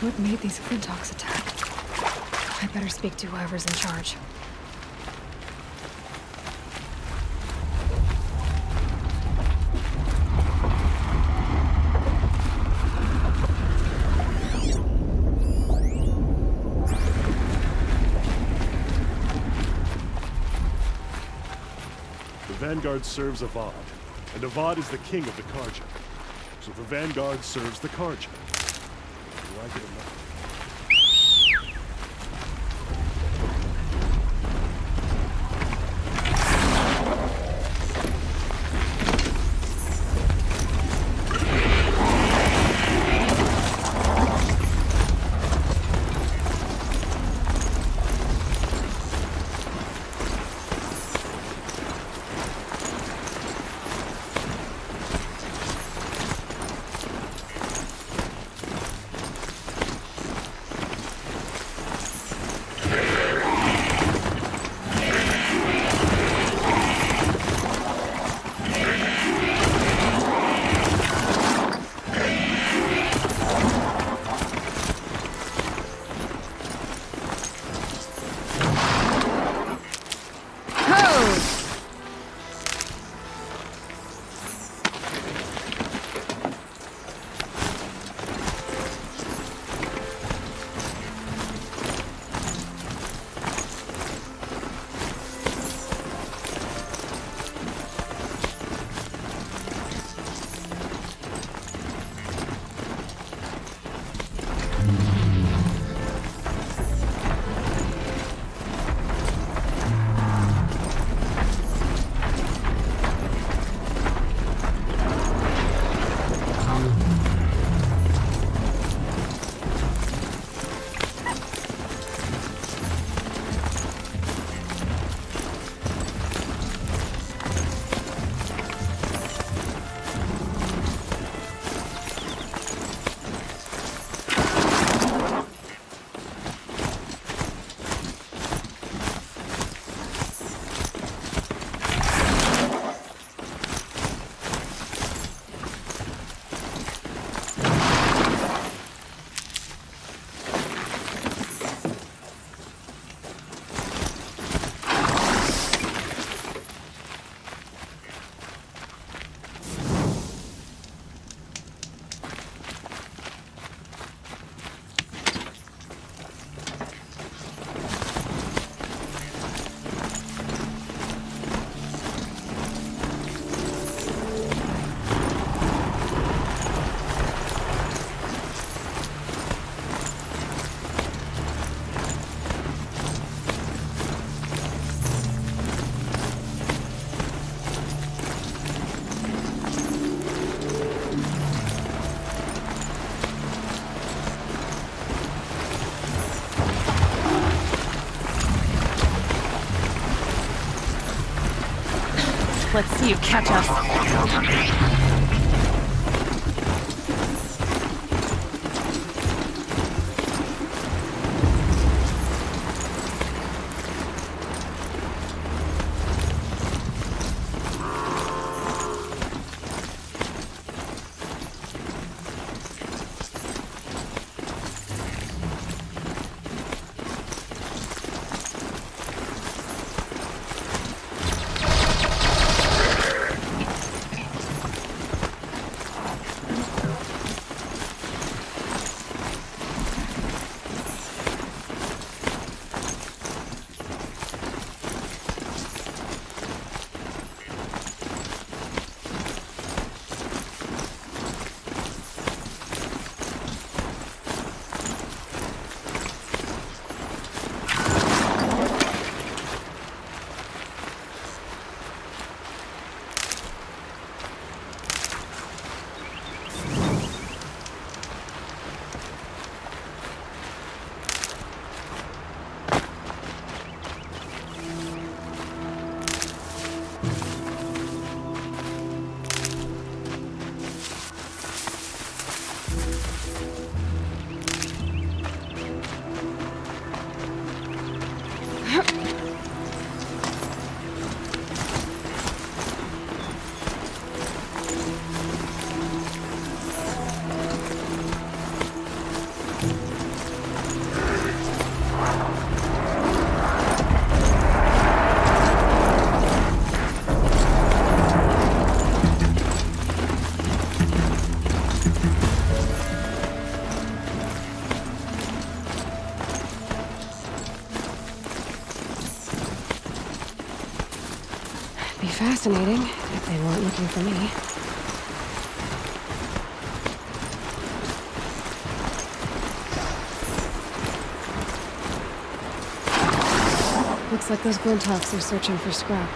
What made these Clintox attack? I better speak to whoever's in charge. The Vanguard serves Avad, and Avad is the king of the Karja. So the Vanguard serves the Karja. You like it or not? Let's see you catch us. fascinating, if they weren't looking for me. Looks like those Glinthawks are searching for scrap.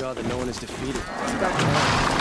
That no one is defeated. It's about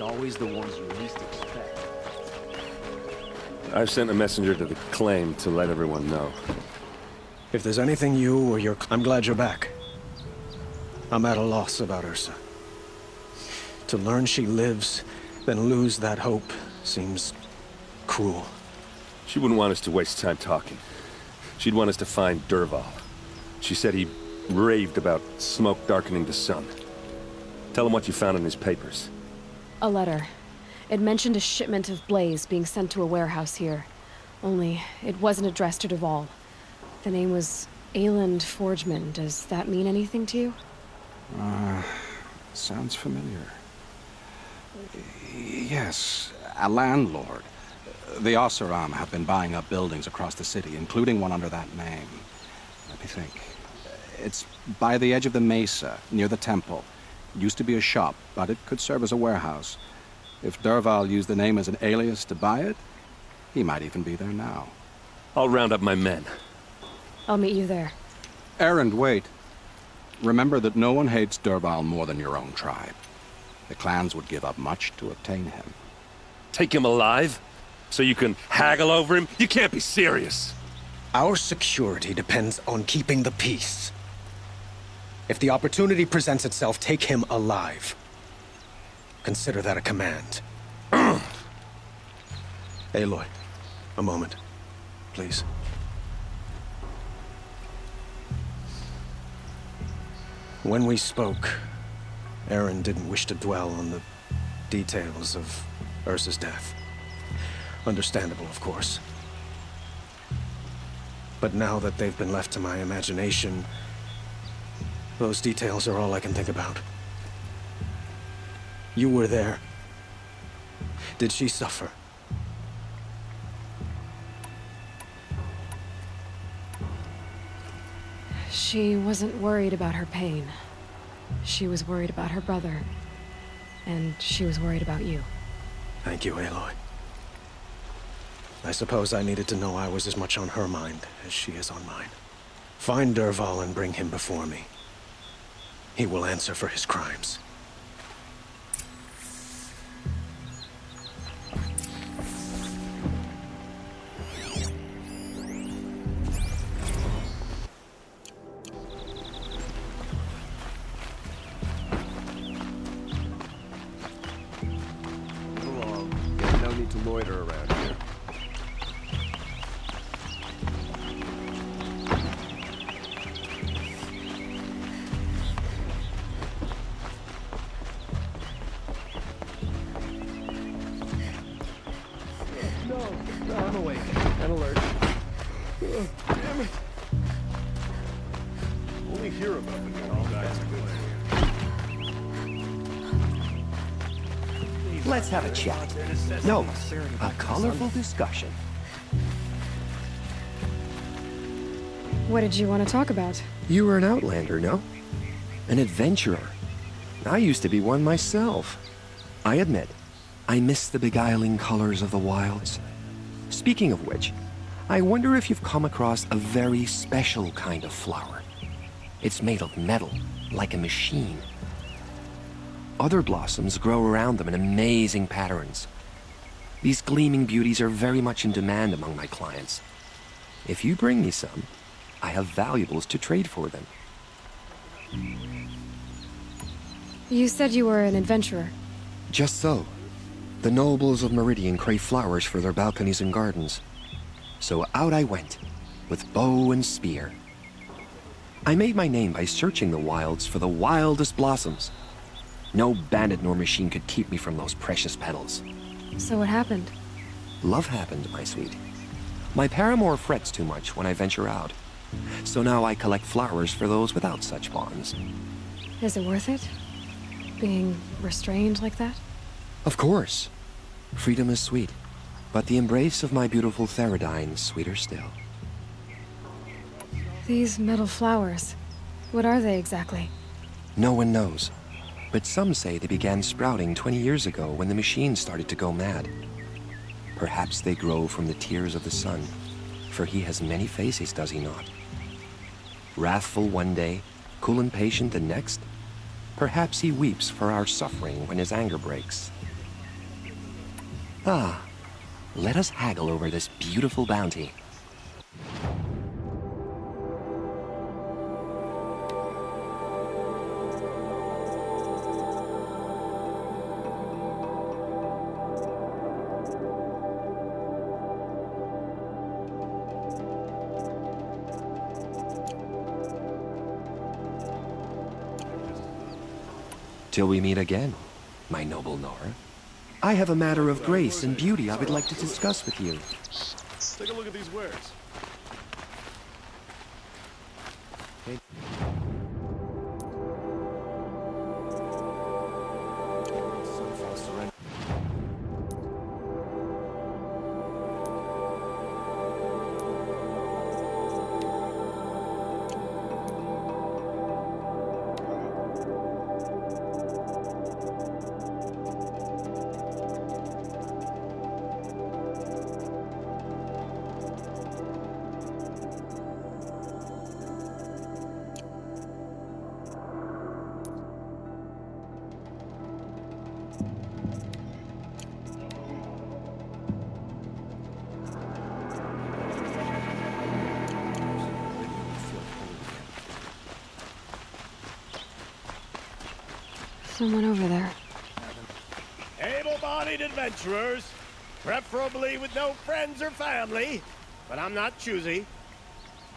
always the ones you least expect. I've sent a messenger to the claim to let everyone know. If there's anything you or your... I'm glad you're back. I'm at a loss about Ersa. To learn she lives, then lose that hope, seems cruel. She wouldn't want us to waste time talking. She'd want us to find Dervahl. She said he raved about smoke darkening the sun. Tell him what you found in his papers. A letter. It mentioned a shipment of blaze being sent to a warehouse here. Only, it wasn't addressed to Dervahl. The name was Ayland Forgeman. Does that mean anything to you? Sounds familiar. Yes, a landlord. The Oseram have been buying up buildings across the city, including one under that name. Let me think. It's by the edge of the mesa, near the temple. Used to be a shop, but it could serve as a warehouse. If Dervahl used the name as an alias to buy it, he might even be there now. I'll round up my men. I'll meet you there. Erend, wait. Remember that no one hates Dervahl more than your own tribe. The clans would give up much to obtain him. Take him alive? So you can haggle over him? You can't be serious! Our security depends on keeping the peace. If the opportunity presents itself, take him alive. Consider that a command. Aloy, a moment, please. When we spoke, Erend didn't wish to dwell on the details of Ersa's death. Understandable, of course. But now that they've been left to my imagination, those details are all I can think about. You were there. Did she suffer? She wasn't worried about her pain. She was worried about her brother. And she was worried about you. Thank you, Aloy. I suppose I needed to know I was as much on her mind as she is on mine. Find Dervahl and bring him before me. He will answer for his crimes. Damn it. Only hear about the guy that's good. Let's have a chat. No, a colorful discussion. What did you want to talk about? You were an outlander, no? An adventurer. I used to be one myself. I admit, I miss the beguiling colors of the wilds. Speaking of which, I wonder if you've come across a very special kind of flower. It's made of metal, like a machine. Other blossoms grow around them in amazing patterns. These gleaming beauties are very much in demand among my clients. If you bring me some, I have valuables to trade for them. You said you were an adventurer. Just so. The nobles of Meridian crave flowers for their balconies and gardens. So out I went, with bow and spear. I made my name by searching the wilds for the wildest blossoms. No bandit nor machine could keep me from those precious petals. So what happened? Love happened, my sweet. My paramour frets too much when I venture out. So now I collect flowers for those without such bonds. Is it worth it? Being restrained like that? Of course. Freedom is sweet, but the embrace of my beautiful Theradyne is sweeter still. These metal flowers, what are they exactly? No one knows, but some say they began sprouting 20 years ago when the machine started to go mad. Perhaps they grow from the tears of the sun, for he has many faces, does he not? Wrathful one day, cool and patient the next. Perhaps he weeps for our suffering when his anger breaks. Ah, let us haggle over this beautiful bounty. Till we meet again, my noble Nora. I have a matter of grace and beauty I would like to discuss with you. Take a look at these wares. Hey. Someone over there. Able-bodied adventurers, preferably with no friends or family, but I'm not choosy.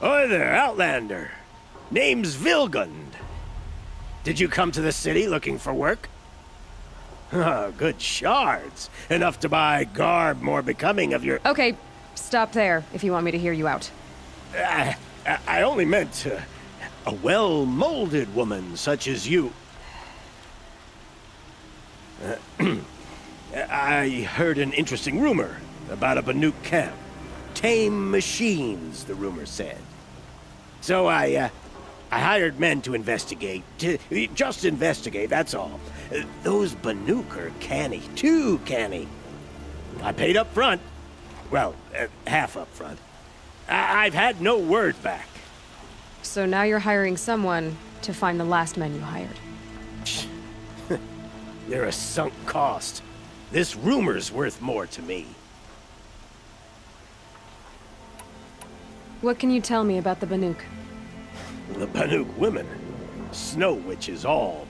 Oi there, Outlander. Name's Vilgund. Did you come to the city looking for work? Oh, good shards. Enough to buy garb more becoming of your... Okay, stop there if you want me to hear you out. I only meant a well-molded woman such as you. I heard an interesting rumor about a Banuk camp. Tame machines, the rumor said. So I hired men to investigate. Just investigate, that's all. Those Banuk are canny, too canny. I paid up front. Well, half up front. I've had no word back. So now you're hiring someone to find the last men you hired. They're a sunk cost. This rumor's worth more to me. What can you tell me about the Banuk? The Banuk women. Snow witches all.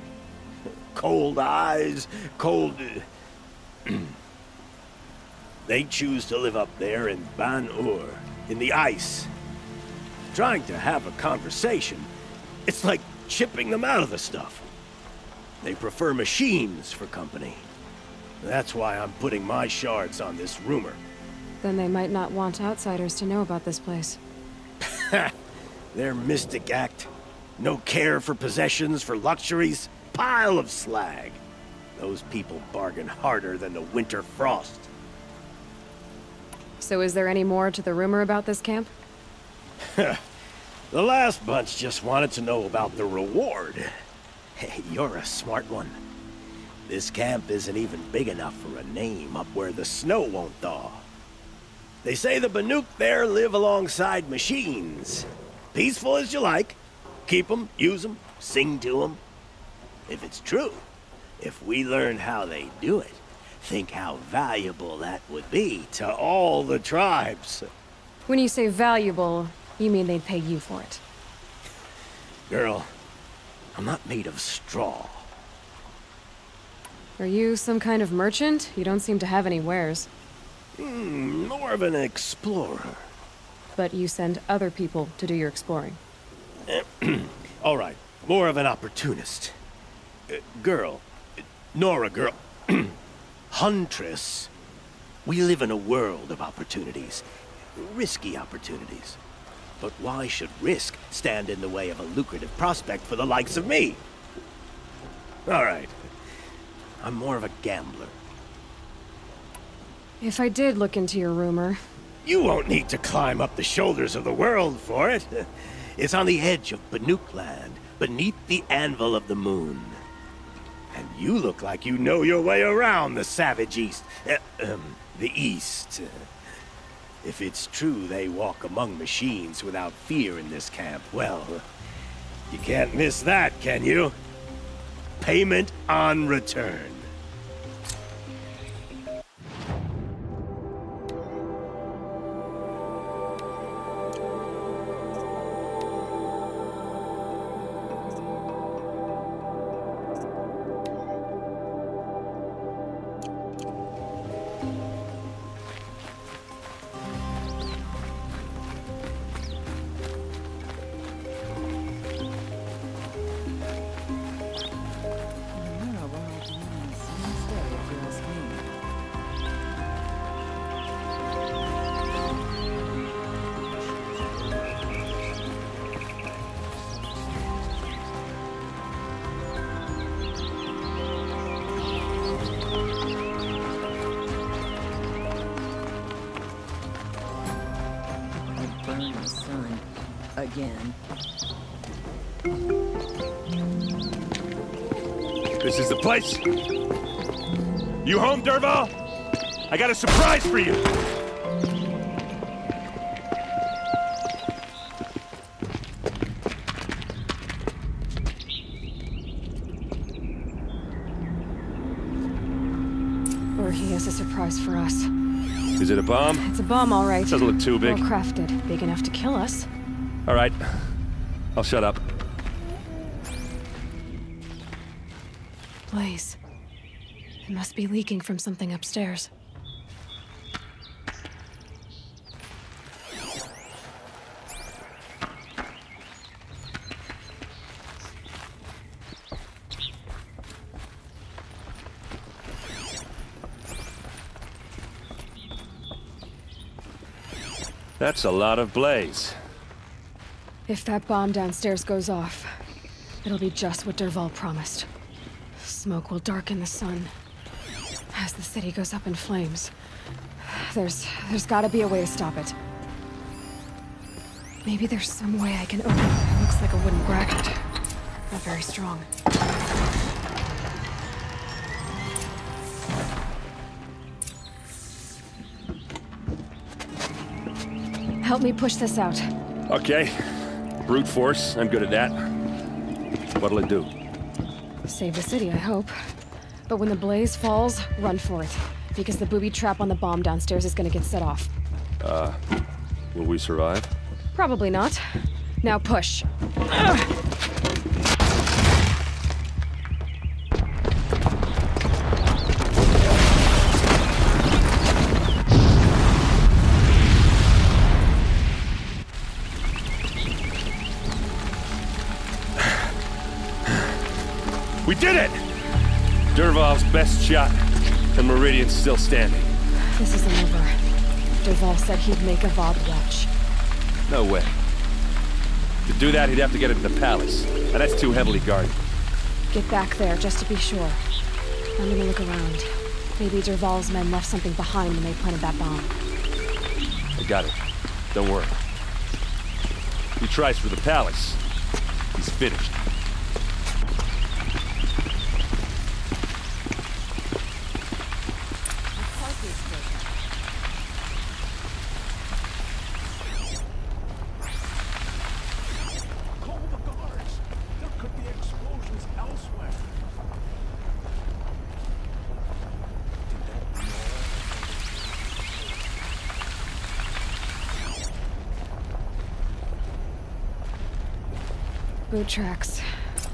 Cold eyes, cold... They choose to live up there in Ban Ur, in the ice. Trying to have a conversation, it's like chipping them out of the stuff. They prefer machines for company. That's why I'm putting my shards on this rumor. Then they might not want outsiders to know about this place. Their mystic act. No care for possessions, for luxuries. Pile of slag. Those people bargain harder than the winter frost. So is there any more to the rumor about this camp? The last bunch just wanted to know about the reward. Hey, you're a smart one. This camp isn't even big enough for a name up where the snow won't thaw. They say the Banuk there live alongside machines. Peaceful as you like. Keep them, use them, sing to them. If it's true, if we learn how they do it, think how valuable that would be to all the tribes. When you say valuable, you mean they'd pay you for it? Girl, I'm not made of straw. Are you some kind of merchant? You don't seem to have any wares. More of an explorer. But you send other people to do your exploring. All right, more of an opportunist. Girl, Nora girl, Huntress, we live in a world of opportunities, risky opportunities. But why should risk stand in the way of a lucrative prospect for the likes of me? All right, I'm more of a gambler. If I did look into your rumor... You won't need to climb up the shoulders of the world for it. It's on the edge of Banuk land, beneath the Anvil of the Moon. And you look like you know your way around the savage East. The East. If it's true they walk among machines without fear in this camp, well, you can't miss that, can you? Payment on return. This is the place. You home, Dervahl? I got a surprise for you. Or he has a surprise for us. Is it a bomb? It's a bomb, all right. Doesn't look too big. Well crafted, big enough to kill us. All right, I'll shut up. Blaze. It must be leaking from something upstairs. That's a lot of blaze. If that bomb downstairs goes off, it'll be just what Dervahl promised. Smoke will darken the sun. As the city goes up in flames, there's gotta be a way to stop it. Maybe there's some way I can open it. It looks like a wooden bracket. Not very strong. Help me push this out. Okay. Brute force, I'm good at that. What'll it do? Save the city, I hope. But when the blaze falls, run for it. Because the booby trap on the bomb downstairs is gonna get set off. Will we survive? Probably not. Now push. Ugh. We did it! Dervahl's best shot, and Meridian's still standing. This isn't over. Dervahl said he'd make Avad watch. No way. To do that, he'd have to get into the palace, and that's too heavily guarded. Get back there, just to be sure. I'm gonna look around. Maybe Dervahl's men left something behind when they planted that bomb. I got it. Don't worry. He tries for the palace. He's finished. Boot tracks,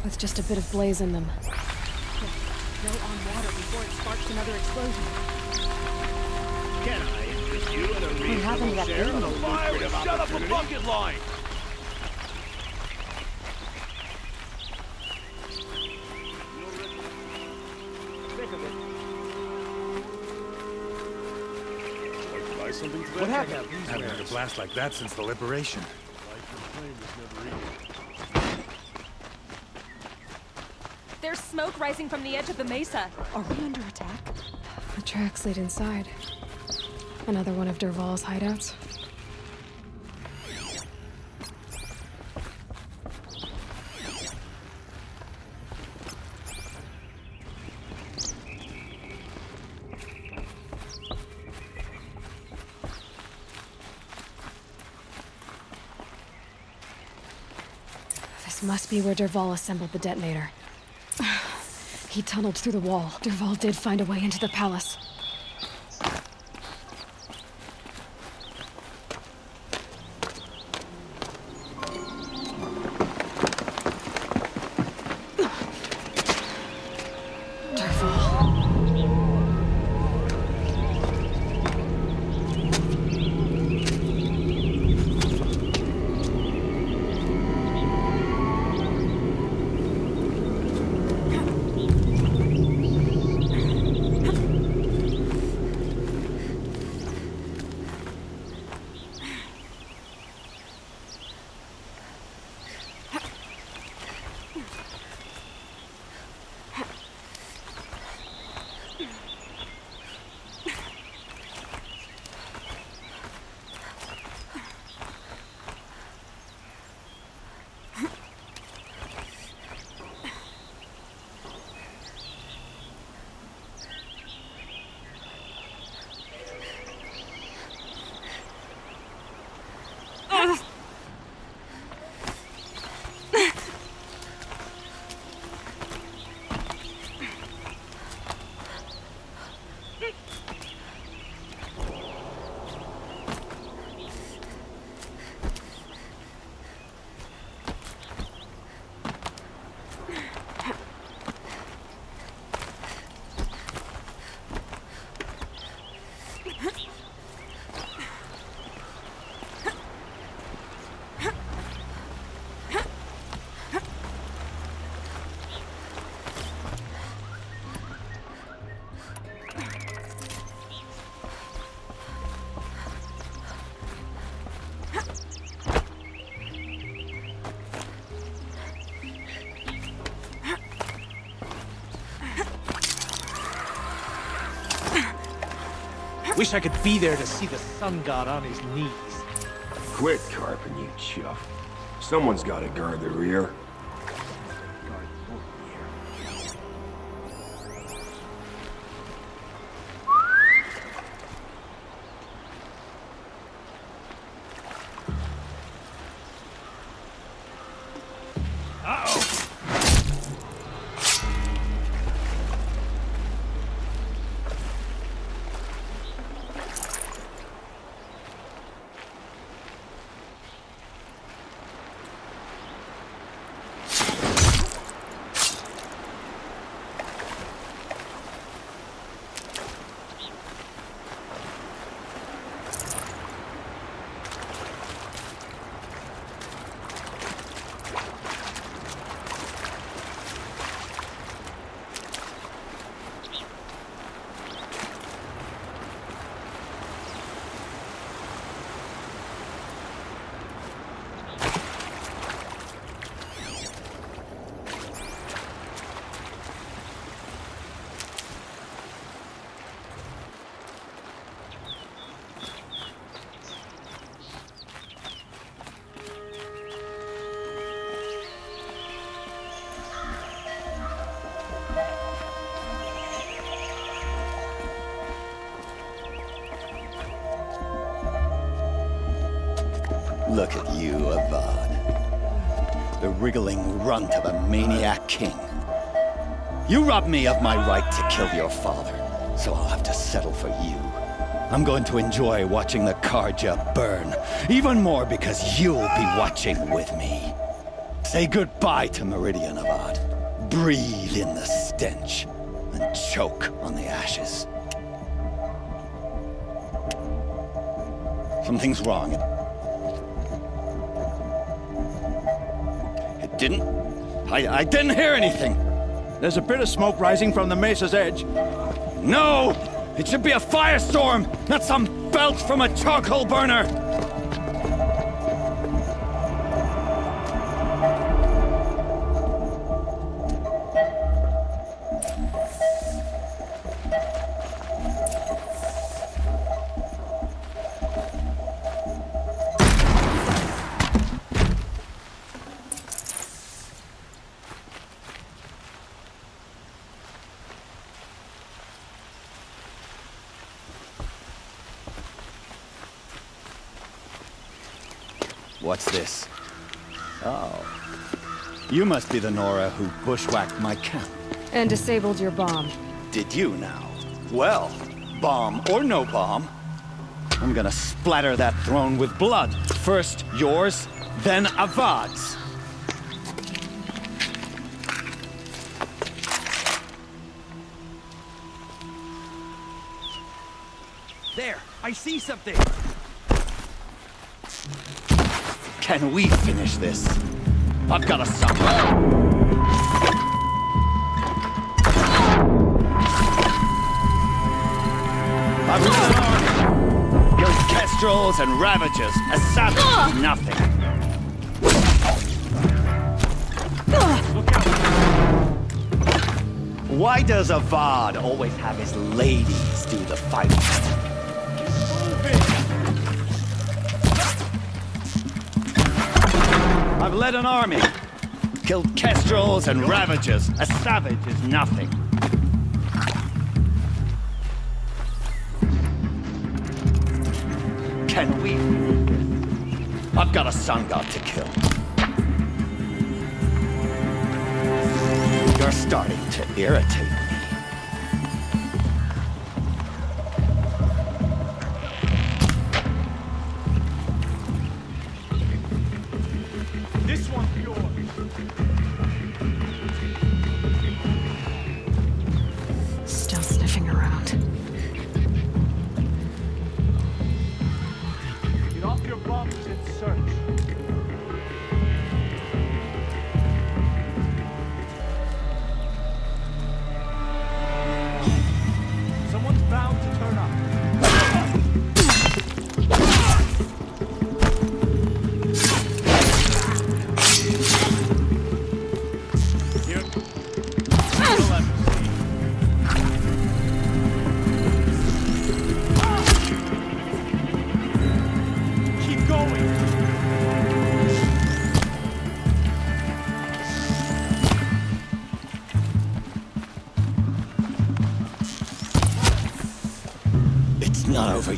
with just a bit of blaze in them. Go on water before it sparks another explosion. Can I interest you in a reasonable share of the fire? Shut up a bucket line! What happened? I haven't had a blast like that since the liberation. There's smoke rising from the edge of the mesa. Are we under attack? The tracks lead inside. Another one of Dervahl's hideouts. This must be where Dervahl assembled the detonator. He tunneled through the wall. Dervahl did find a way into the palace. Wish I could be there to see the sun god on his knees. Quit carping, you chuff. Someone's gotta guard the rear. Look at you, Avad. The wriggling runt of a maniac king. You robbed me of my right to kill your father, so I'll have to settle for you. I'm going to enjoy watching the Karja burn, even more because you'll be watching with me. Say goodbye to Meridian, Avad. Breathe in the stench and choke on the ashes. Something's wrong. It didn't... I didn't hear anything. There's a bit of smoke rising from the mesa's edge. No! It should be a firestorm, not some belt from a charcoal burner! What's this? Oh. You must be the Nora who bushwhacked my camp. And disabled your bomb. Did you now? Well, bomb or no bomb, I'm gonna splatter that throne with blood. First yours, then Avad's. There, I see something! Can we finish this? I've got a sucker. I've got an army. Your Kestrels and Ravagers, assassins, nothing. Look out. Why does Avad always have his ladies do the fighting? I've led an army, killed Kestrels and Ravagers. A savage is nothing. Can we? I've got a sun god to kill. You're starting to irritate me.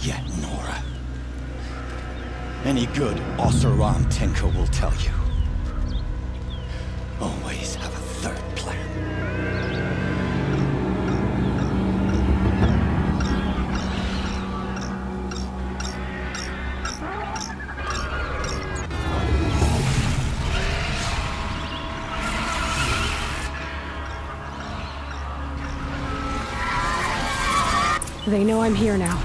Yet, Nora. Any good Oseram Tenko will tell you. Always have a third plan. They know I'm here now.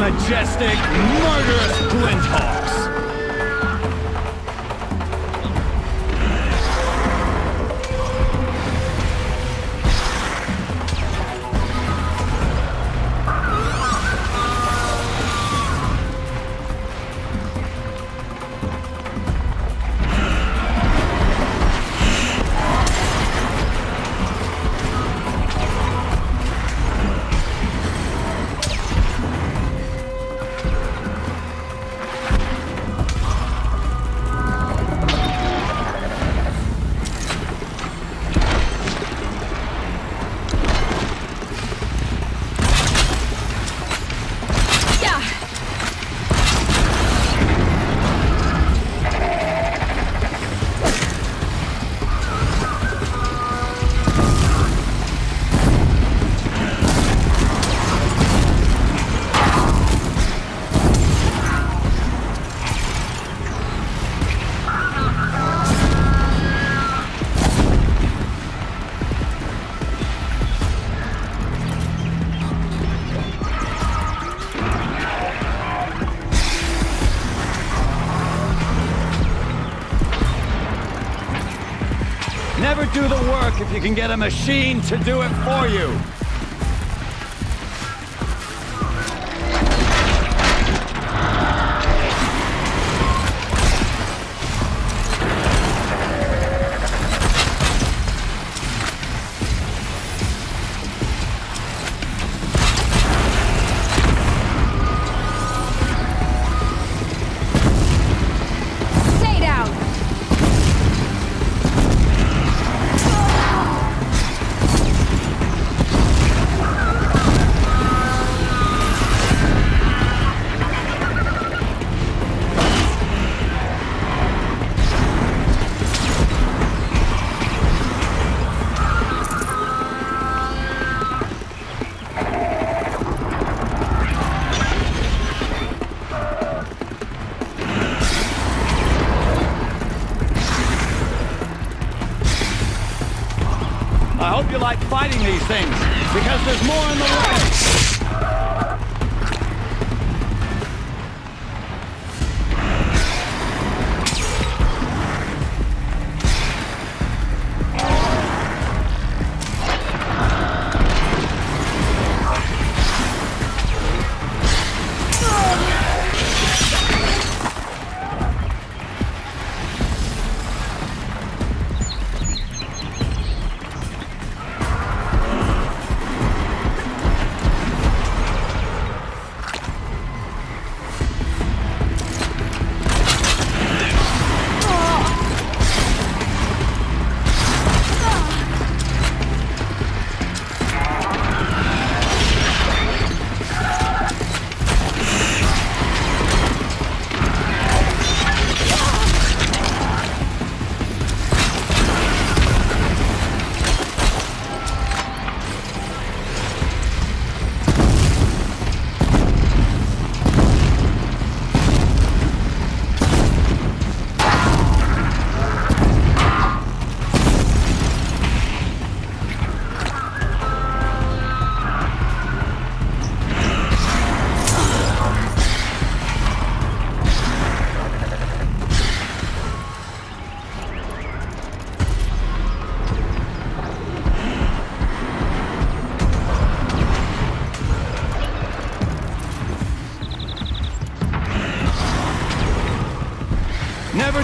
majestic, murderous clintox. Do the work if you can get a machine to do it for you. Things, because there's more in the world.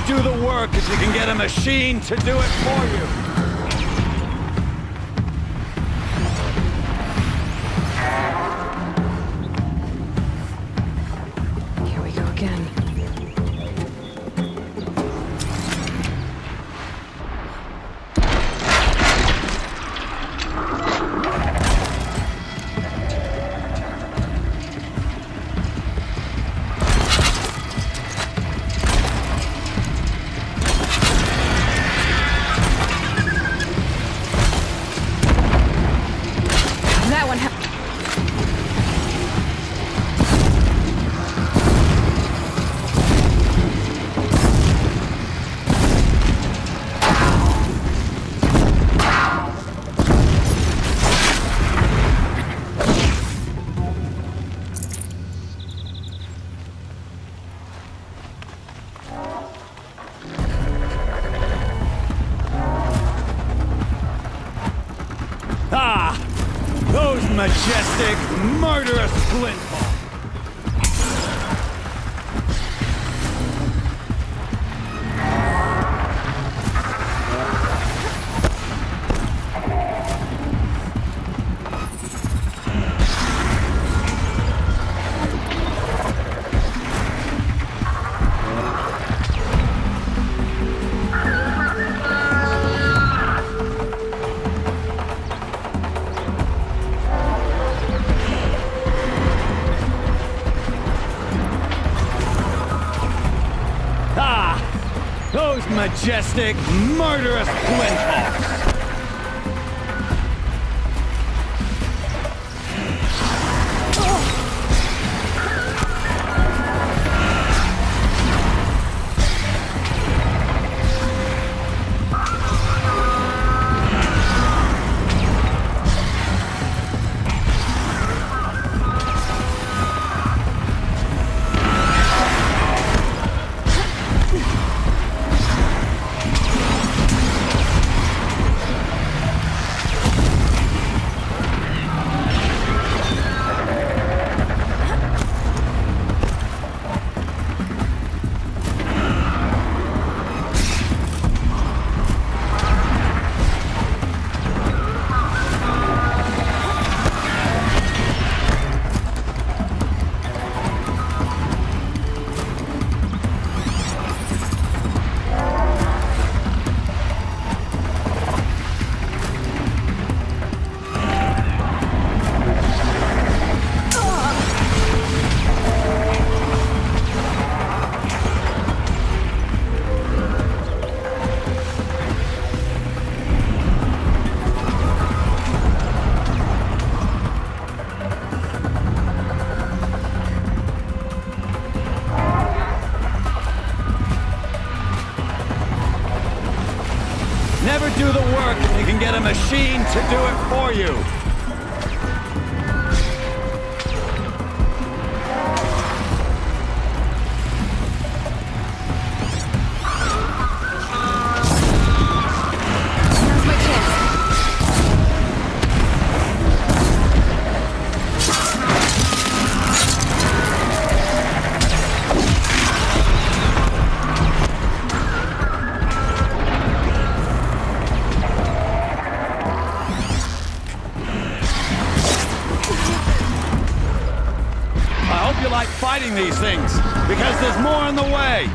Do the work if you can get a machine to do it for you. those majestic, murderous Glinthawks. Majestic, murderous Clintox. Machine to do it for you. These things, because there's more on the way.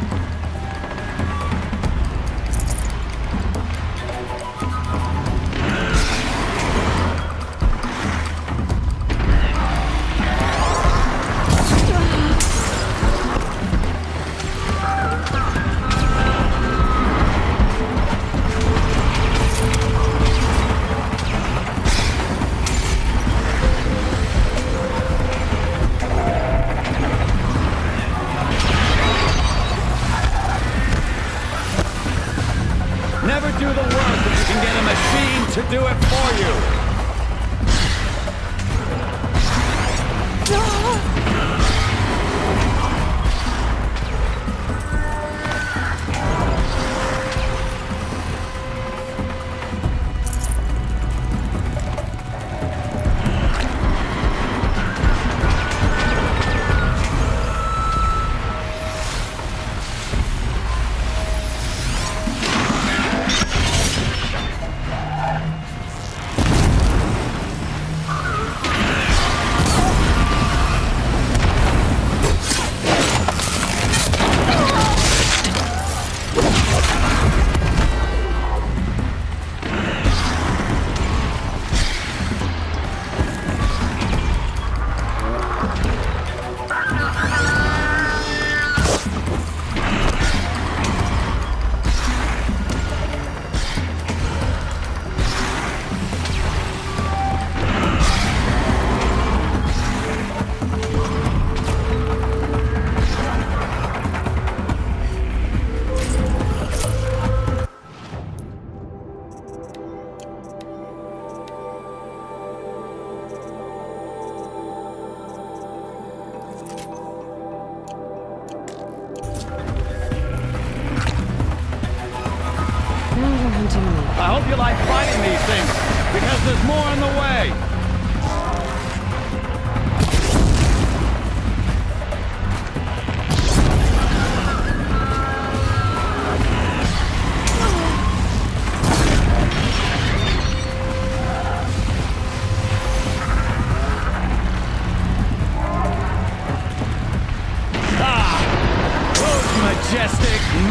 I hope you like fighting these things, because there's more on the way.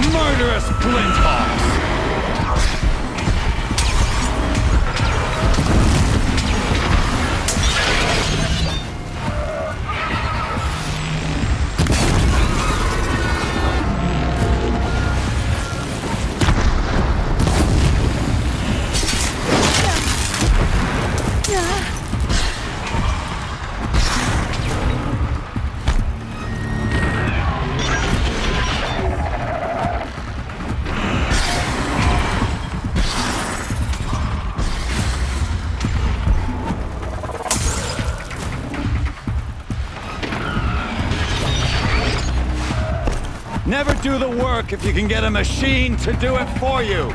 murderous Glinthawks! Never do the work if you can get a machine to do it for you.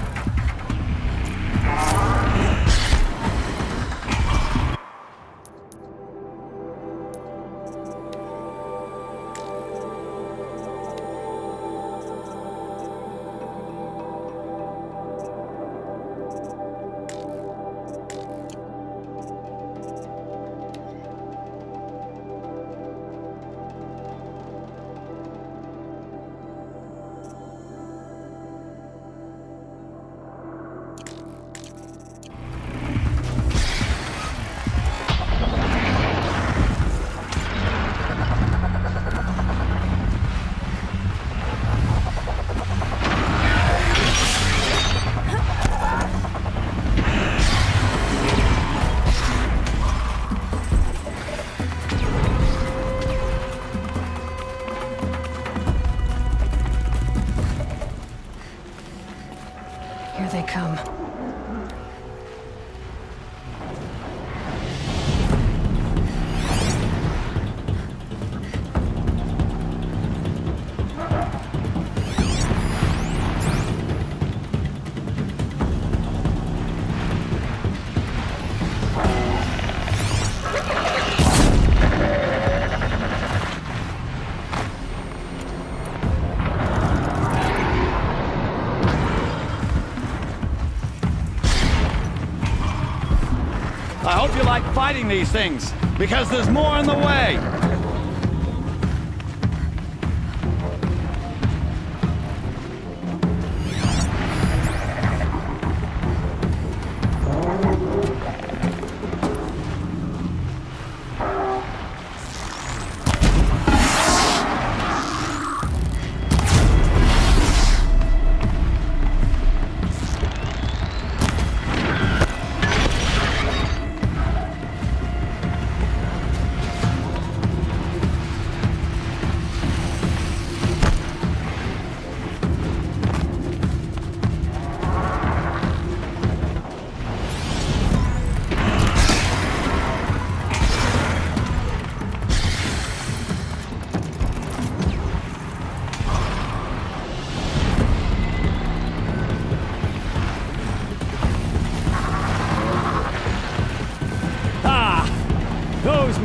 Fighting these things, because there's more in the way.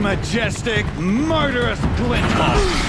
Majestic, murderous Glinthawks!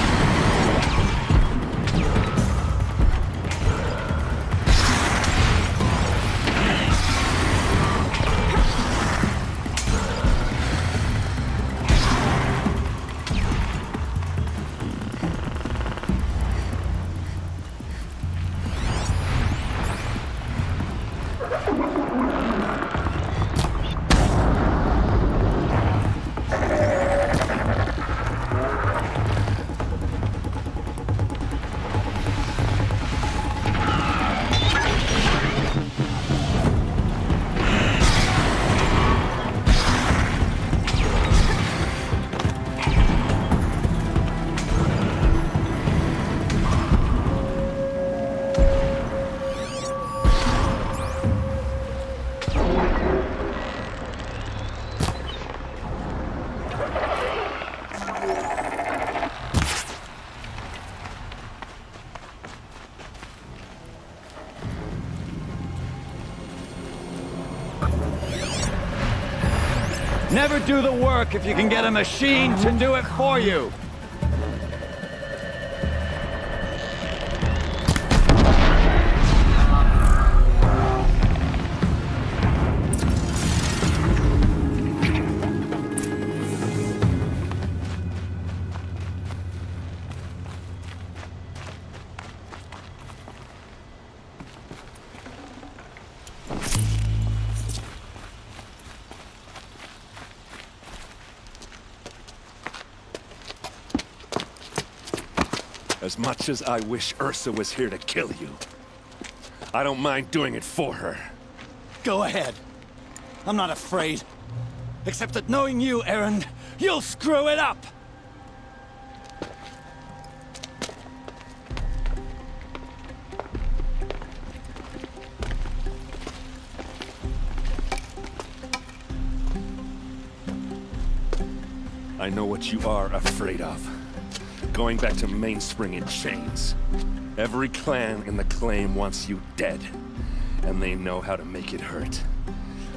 Never do the work if you can get a machine to do it for you. As much as I wish Ersa was here to kill you, I don't mind doing it for her. Go ahead. I'm not afraid. Except that knowing you, Erend, you'll screw it up! I know what you are afraid of. Going back to Mainspring in chains. Every clan in the claim wants you dead, and they know how to make it hurt.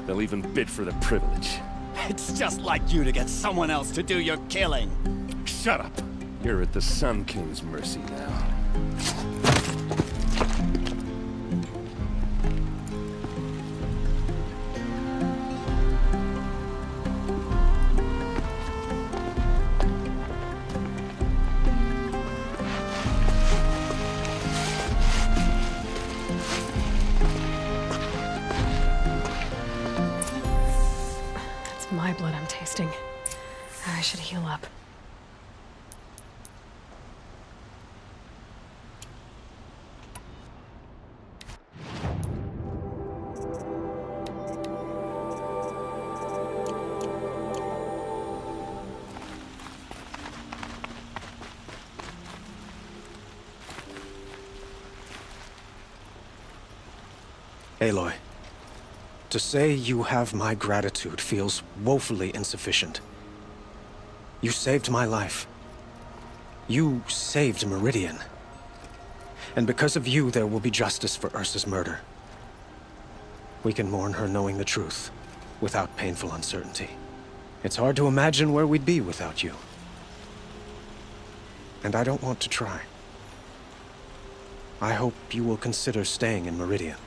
They'll even bid for the privilege. It's just like you to get someone else to do your killing. Shut up. You're at the Sun King's mercy now. Aloy, to say you have my gratitude feels woefully insufficient. You saved my life. You saved Meridian. And because of you, there will be justice for Ersa's murder. We can mourn her knowing the truth, without painful uncertainty. It's hard to imagine where we'd be without you. And I don't want to try. I hope you will consider staying in Meridian.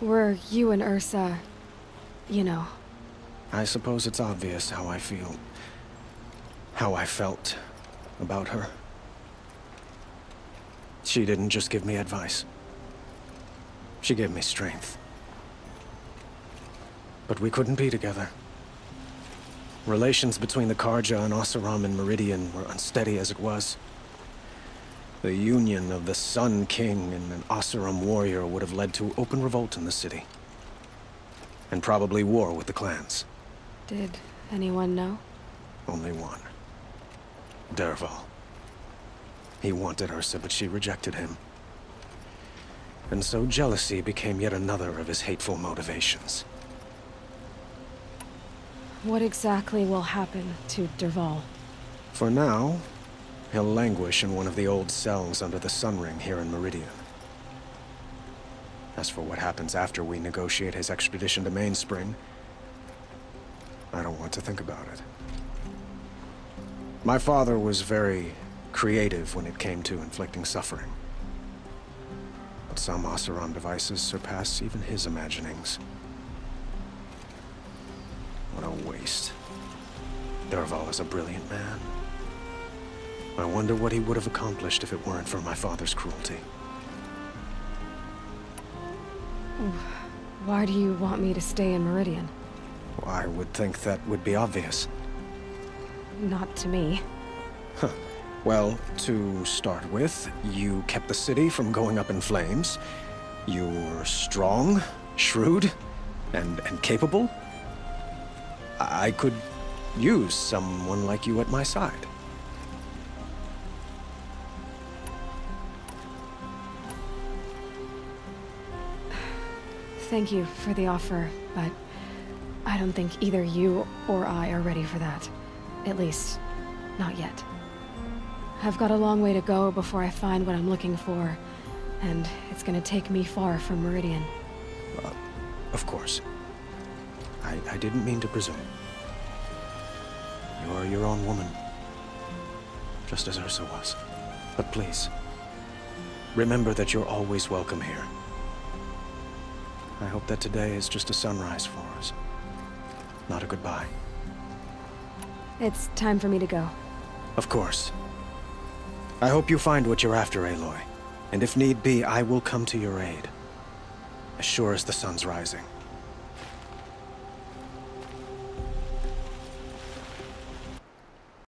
Were you and Ersa, you know... I suppose it's obvious how I feel... how I felt... about her. She didn't just give me advice. She gave me strength. But we couldn't be together. Relations between the Karja and Oseram and Meridian were unsteady as it was. The union of the Sun King and an Oseram warrior would have led to open revolt in the city. And probably war with the clans. Did anyone know? Only one. Dervahl. He wanted Ersa, but she rejected him. And so jealousy became yet another of his hateful motivations. What exactly will happen to Dervahl? For now... he'll languish in one of the old cells under the Sunring here in Meridian. As for what happens after we negotiate his extradition to Mainspring, I don't want to think about it. My father was very creative when it came to inflicting suffering. But some Oseram devices surpass even his imaginings. What a waste. Dervahl is a brilliant man. I wonder what he would have accomplished if it weren't for my father's cruelty. Why do you want me to stay in Meridian? Well, I would think that would be obvious. Not to me. Huh. Well, to start with, you kept the city from going up in flames. You were strong, shrewd, and capable. I could use someone like you at my side. Thank you for the offer, but I don't think either you or I are ready for that. At least, not yet. I've got a long way to go before I find what I'm looking for, and it's gonna take me far from Meridian. Of course. I didn't mean to presume. You are your own woman, just as Ersa was. But please, remember that you're always welcome here. I hope that today is just a sunrise for us, not a goodbye. It's time for me to go. Of course. I hope you find what you're after, Aloy. And if need be, I will come to your aid. As sure as the sun's rising.